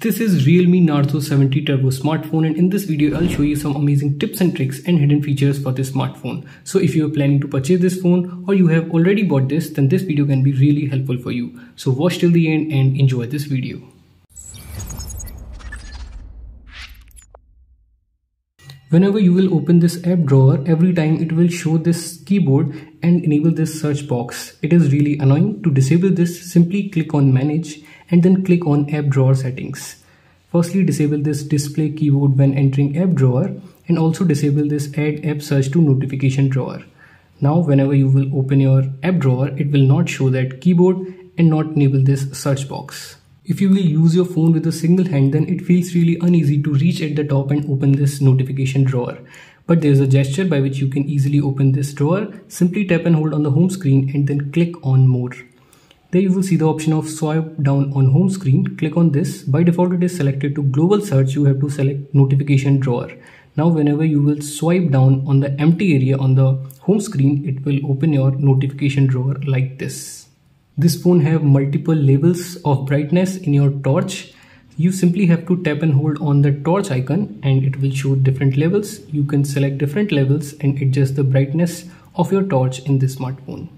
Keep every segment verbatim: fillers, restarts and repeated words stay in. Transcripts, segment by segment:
This is Realme Narzo seventy Turbo smartphone, and in this video I'll show you some amazing tips and tricks and hidden features for this smartphone. So if you are planning to purchase this phone or you have already bought this, then this video can be really helpful for you. So watch till the end and enjoy this video. Whenever you will open this app drawer, every time it will show this keyboard and enable this search box. It is really annoying. To disable this, simply click on manage and then click on app drawer settings. Firstly, disable this display keyboard when entering app drawer, and also disable this add app search to notification drawer. Now whenever you will open your app drawer, it will not show that keyboard and not enable this search box. If you will use your phone with a single hand, then it feels really uneasy to reach at the top and open this notification drawer. But there's a gesture by which you can easily open this drawer. Simply tap and hold on the home screen and then click on more. There you will see the option of swipe down on home screen. Click on this. By default it is selected to global search. You have to select notification drawer. Now whenever you will swipe down on the empty area on the home screen, it will open your notification drawer like this. This phone have multiple levels of brightness in your torch. You simply have to tap and hold on the torch icon and it will show different levels. You can select different levels and adjust the brightness of your torch in this smartphone.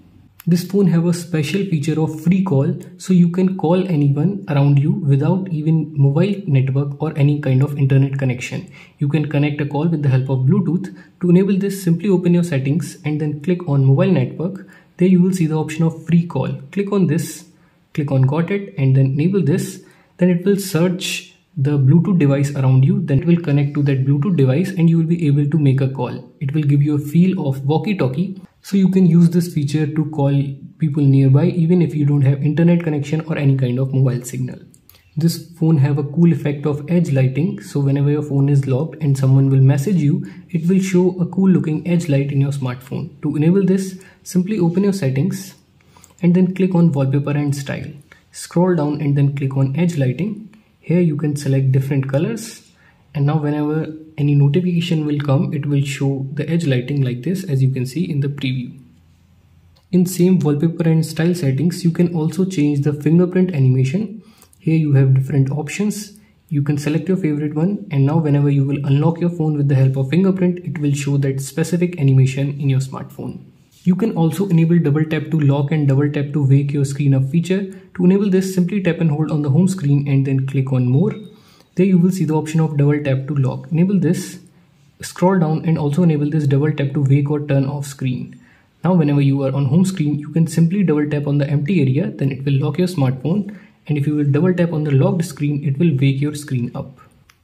This phone have a special feature of free call, so you can call anyone around you without even mobile network or any kind of internet connection. You can connect a call with the help of Bluetooth. To enable this, simply open your settings and then click on mobile network. There you will see the option of free call. Click on this, click on got it and then enable this. Then it will search the Bluetooth device around you. Then it will connect to that Bluetooth device and you will be able to make a call. It will give you a feel of walkie-talkie. So you can use this feature to call people nearby even if you don't have internet connection or any kind of mobile signal. This phone have a cool effect of edge lighting. So whenever your phone is locked and someone will message you, it will show a cool looking edge light in your smartphone. To enable this, simply open your settings and then click on wallpaper and style. Scroll down and then click on edge lighting. Here you can select different colors, and now whenever any notification will come, it will show the edge lighting like this, as you can see in the preview. In same wallpaper and style settings, you can also change the fingerprint animation. Here you have different options. You can select your favorite one, and now whenever you will unlock your phone with the help of fingerprint, it will show that specific animation in your smartphone. You can also enable double tap to lock and double tap to wake your screen up feature. To enable this, simply tap and hold on the home screen and then click on more. There you will see the option of double tap to lock. Enable this, scroll down and also enable this double tap to wake or turn off screen. Now whenever you are on home screen, you can simply double tap on the empty area, then it will lock your smartphone. And if you will double tap on the locked screen, it will wake your screen up.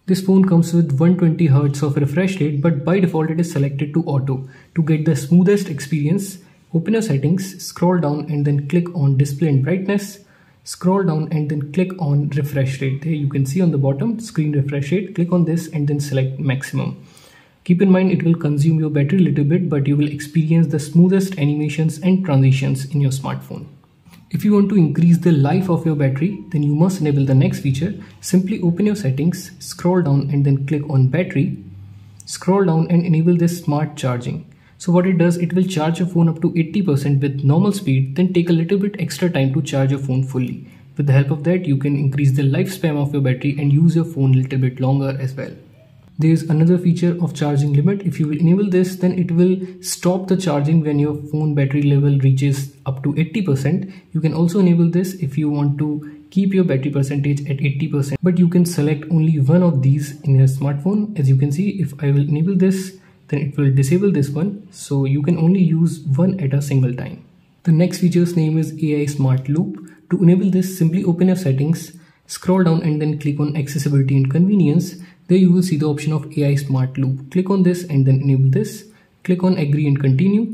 This phone comes with one hundred twenty hertz of refresh rate, but by default it is selected to auto. To get the smoothest experience, open your settings, scroll down and then click on display and brightness. Scroll down and then click on refresh rate. There you can see on the bottom screen refresh rate. Click on this and then select maximum. Keep in mind it will consume your battery a little bit, but you will experience the smoothest animations and transitions in your smartphone. If you want to increase the life of your battery, then you must enable the next feature. Simply open your settings, scroll down and then click on battery. Scroll down and enable this smart charging. So what it does, it will charge your phone up to eighty percent with normal speed, then take a little bit extra time to charge your phone fully. With the help of that, you can increase the lifespan of your battery and use your phone a little bit longer as well. There is another feature of charging limit. If you will enable this, then it will stop the charging when your phone battery level reaches up to eighty percent. You can also enable this if you want to keep your battery percentage at eighty percent. But you can select only one of these in your smartphone. As you can see, if I will enable this, then it will disable this one. So you can only use one at a single time. The next feature's name is A I Smart Loop. To enable this, simply open your settings, scroll down and then click on accessibility and convenience. There you will see the option of A I Smart Loop. Click on this and then enable this. Click on agree and continue.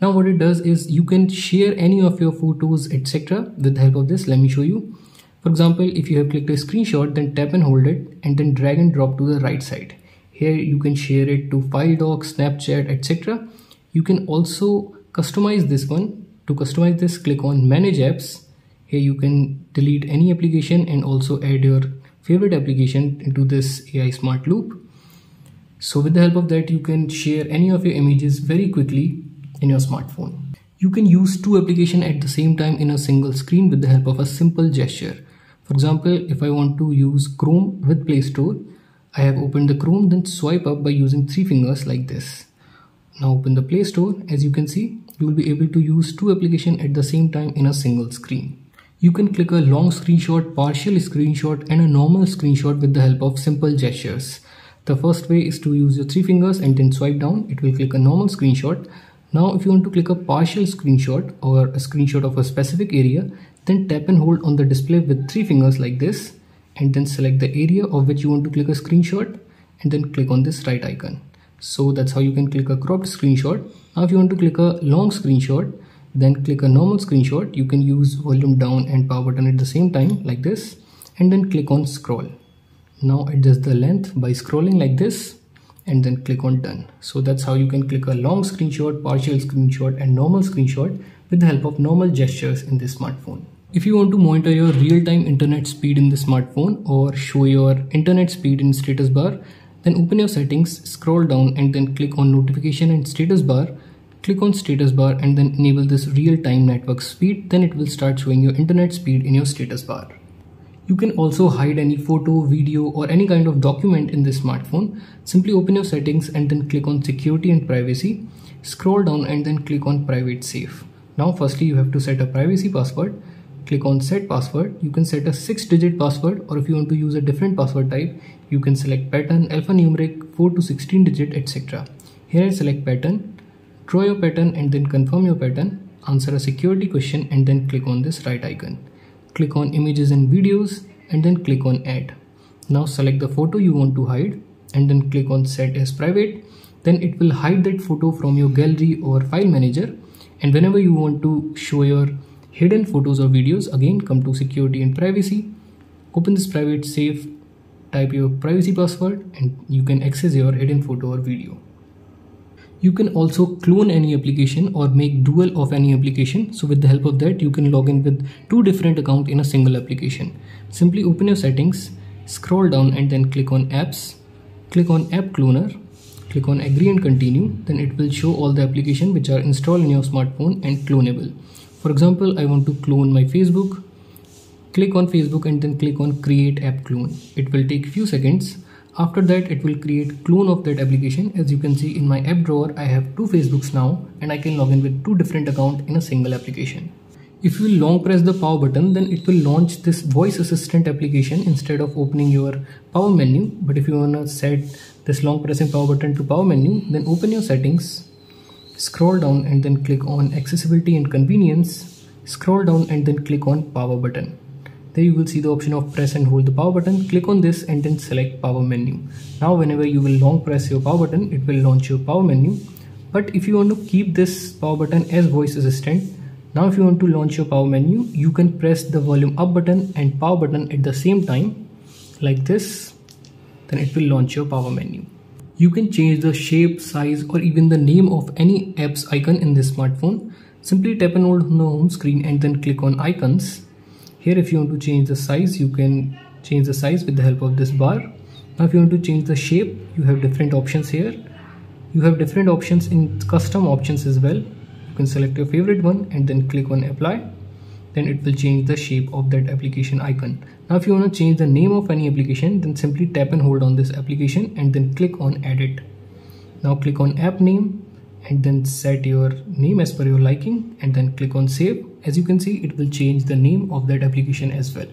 Now what it does is you can share any of your photos, et cetera with the help of this. Let me show you. For example, if you have clicked a screenshot, then tap and hold it and then drag and drop to the right side. Here you can share it to file doc, Snapchat, et cetera. You can also customize this one. To customize this, click on manage apps. Here you can delete any application and also add your favorite application into this A I Smart Loop. So with the help of that, you can share any of your images very quickly in your smartphone. You can use two applications at the same time in a single screen with the help of a simple gesture. For example, if I want to use Chrome with Play Store, I have opened the Chrome, then swipe up by using three fingers like this. Now open the Play Store. As you can see, you will be able to use two applications at the same time in a single screen. You can click a long screenshot, partial screenshot and a normal screenshot with the help of simple gestures. The first way is to use your three fingers and then swipe down. It will click a normal screenshot. Now if you want to click a partial screenshot or a screenshot of a specific area, then tap and hold on the display with three fingers like this and then select the area of which you want to click a screenshot and then click on this right icon. So that's how you can click a cropped screenshot. Now if you want to click a long screenshot, then click a normal screenshot. You can use volume down and power button at the same time like this and then click on scroll. Now adjust the length by scrolling like this and then click on done. So that's how you can click a long screenshot, partial screenshot and normal screenshot with the help of normal gestures in this smartphone. If you want to monitor your real-time internet speed in the smartphone or show your internet speed in status bar, then open your settings, scroll down and then click on notification and status bar. Click on status bar and then enable this real-time network speed, then it will start showing your internet speed in your status bar. You can also hide any photo, video or any kind of document in this smartphone. Simply open your settings and then click on security and privacy. Scroll down and then click on private safe. Now firstly you have to set a privacy password. Click on set password. You can set a six digit password, or if you want to use a different password type, you can select pattern, alphanumeric, four to sixteen digit, et cetera. Here I select pattern. Draw your pattern and then confirm your pattern, answer a security question and then click on this right icon. Click on images and videos and then click on add. Now select the photo you want to hide and then click on set as private. Then it will hide that photo from your gallery or file manager, and whenever you want to show your hidden photos or videos, again come to security and privacy. Open this private safe, type your privacy password and you can access your hidden photo or video. You can also clone any application or make dual of any application. So with the help of that, you can log in with two different accounts in a single application. Simply open your settings, scroll down and then click on apps, click on app cloner, click on agree and continue. Then it will show all the applications which are installed in your smartphone and clonable. For example, I want to clone my Facebook. Click on Facebook and then click on create app clone. It will take few seconds. After that, it will create clone of that application. As you can see in my app drawer, I have two Facebooks now and I can log in with two different accounts in a single application. If you long press the power button, then it will launch this voice assistant application instead of opening your power menu. But if you want to set this long pressing power button to power menu, then open your settings, scroll down and then click on accessibility and convenience, scroll down and then click on power button. There you will see the option of press and hold the power button. Click on this and then select power menu. Now whenever you will long press your power button, it will launch your power menu. But if you want to keep this power button as voice assistant, now if you want to launch your power menu, you can press the volume up button and power button at the same time like this. Then it will launch your power menu. You can change the shape, size or even the name of any apps icon in this smartphone. Simply tap and hold on the home screen and then click on icons. Here if you want to change the size, you can change the size with the help of this bar. Now if you want to change the shape, you have different options here. You have different options in custom options as well. You can select your favorite one and then click on apply. Then it will change the shape of that application icon. Now if you want to change the name of any application, then simply tap and hold on this application and then click on edit. Now click on app name and then set your name as per your liking and then click on save. As you can see, it will change the name of that application as well.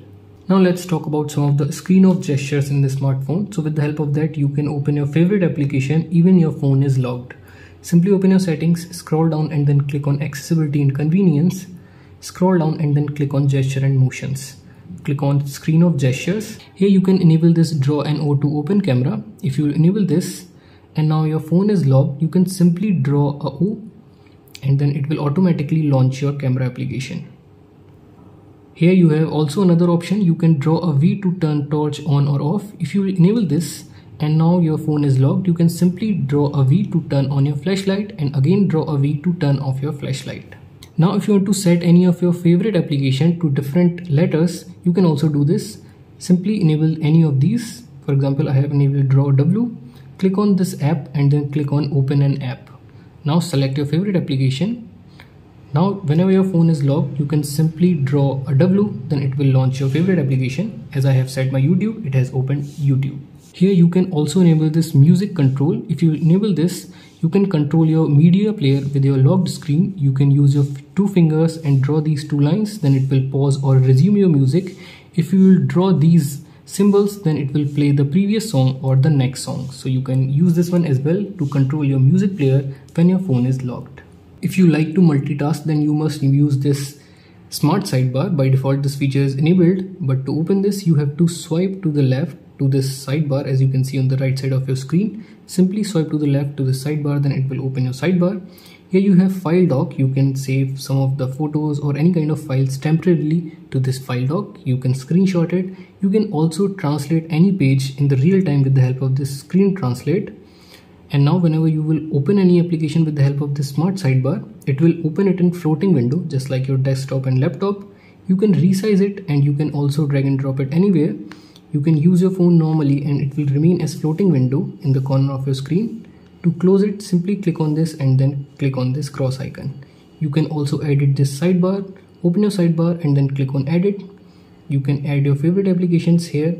Now let's talk about some of the screen off gestures in the smartphone. So with the help of that, you can open your favorite application even your phone is locked. Simply open your settings, scroll down and then click on accessibility and convenience. Scroll down and then click on gesture and motions. Click on screen off gestures. Here you can enable this draw an O to open camera. If you enable this, and now your phone is locked, you can simply draw a O and then it will automatically launch your camera application. Here you have also another option. You can draw a V to turn torch on or off. If you enable this and now your phone is locked, you can simply draw a V to turn on your flashlight and again draw a V to turn off your flashlight. Now if you want to set any of your favorite application to different letters, you can also do this. Simply enable any of these. For example, I have enabled draw W. Click on this app and then click on open an app. Now select your favorite application. Now whenever your phone is locked, you can simply draw a W, then it will launch your favorite application. As I have said, my YouTube, it has opened YouTube. Here you can also enable this music control. If you enable this, you can control your media player with your locked screen. You can use your two fingers and draw these two lines, then it will pause or resume your music. If you will draw these symbols, then it will play the previous song or the next song. So you can use this one as well to control your music player when your phone is locked. If you like to multitask, then you must use this smart sidebar. By default, this feature is enabled, but to open this, you have to swipe to the left to this sidebar. As you can see on the right side of your screen, simply swipe to the left to the sidebar, then it will open your sidebar. Here you have file dock. You can save some of the photos or any kind of files temporarily to this file dock. You can screenshot it. You can also translate any page in the real time with the help of this screen translate. And now whenever you will open any application with the help of this smart sidebar, it will open it in floating window, just like your desktop and laptop. You can resize it and you can also drag and drop it anywhere. You can use your phone normally and it will remain as floating window in the corner of your screen. To close it, simply click on this and then click on this cross icon. You can also edit this sidebar, open your sidebar and then click on edit. You can add your favorite applications here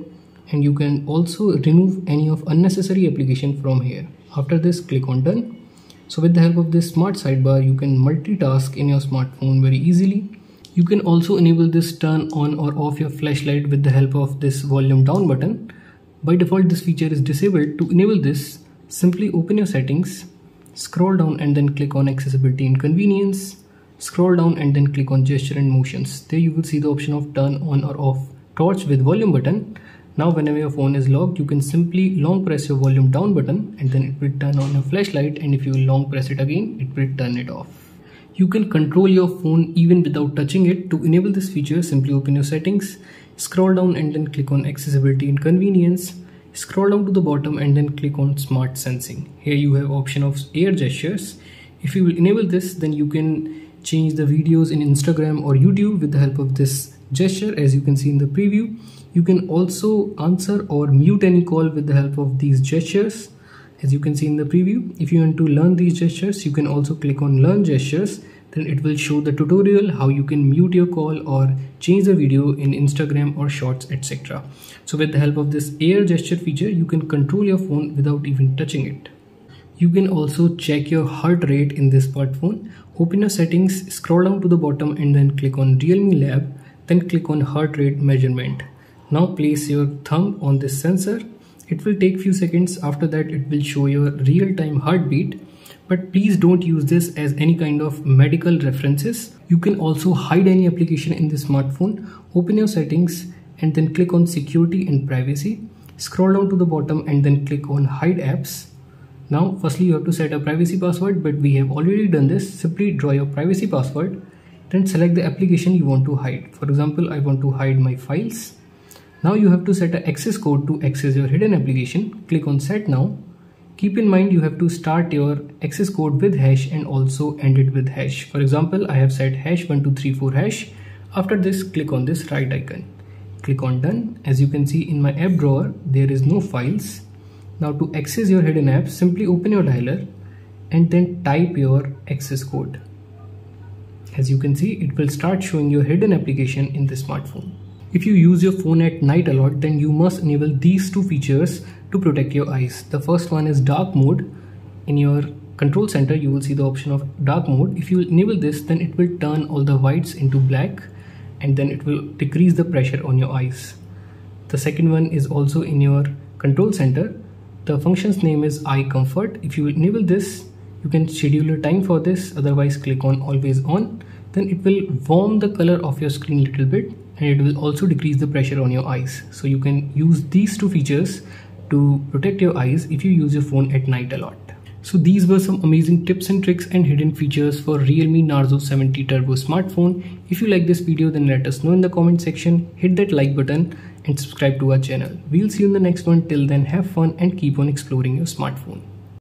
and you can also remove any of unnecessary application from here. After this, click on done. So with the help of this smart sidebar, you can multitask in your smartphone very easily. You can also enable this turn on or off your flashlight with the help of this volume down button. By default, this feature is disabled. To enable this, simply open your settings, scroll down and then click on accessibility and convenience, scroll down and then click on gesture and motions. There you will see the option of turn on or off torch with volume button. Now whenever your phone is locked, you can simply long press your volume down button and then it will turn on your flashlight, and if you long press it again, it will turn it off. You can control your phone even without touching it. To enable this feature, simply open your settings, scroll down and then click on accessibility and convenience, scroll down to the bottom and then click on smart sensing. Here you have option of air gestures. If you will enable this, then you can change the videos in Instagram or YouTube with the help of this gesture, as you can see in the preview. You can also answer or mute any call with the help of these gestures, as you can see in the preview. If you want to learn these gestures, you can also click on learn gestures, then it will show the tutorial how you can mute your call or change the video in Instagram or shorts, et cetera. So with the help of this air gesture feature, you can control your phone without even touching it. You can also check your heart rate in this smartphone. Open your settings, scroll down to the bottom and then click on Realme Lab, then click on heart rate measurement. Now place your thumb on this sensor. It will take few seconds. After that, it will show your real-time heartbeat. But please don't use this as any kind of medical references. You can also hide any application in this smartphone. Open your settings and then click on security and privacy. Scroll down to the bottom and then click on hide apps. Now, firstly, you have to set a privacy password, but we have already done this. Simply draw your privacy password. Then select the application you want to hide. For example, I want to hide my files. Now you have to set an access code to access your hidden application. Click on set now. Keep in mind you have to start your access code with hash and also end it with hash. For example, I have set hash one two three four hash. After this, click on this right icon. Click on done. As you can see in my app drawer, there is no files. Now to access your hidden app, simply open your dialer and then type your access code. As you can see, it will start showing your hidden application in the smartphone. If you use your phone at night a lot, then you must enable these two features to protect your eyes. The first one is dark mode. In your control center, you will see the option of dark mode. If you enable this, then it will turn all the whites into black and then it will decrease the pressure on your eyes. The second one is also in your control center. The function's name is eye comfort. If you enable this, you can schedule a time for this. Otherwise, click on always on. Then it will warm the color of your screen a little bit. And it will also decrease the pressure on your eyes. So you can use these two features to protect your eyes if you use your phone at night a lot. So these were some amazing tips and tricks and hidden features for Realme Narzo seventy Turbo smartphone. If you like this video, then let us know in the comment section, hit that like button and subscribe to our channel. We'll see you in the next one. Till then, have fun and keep on exploring your smartphone.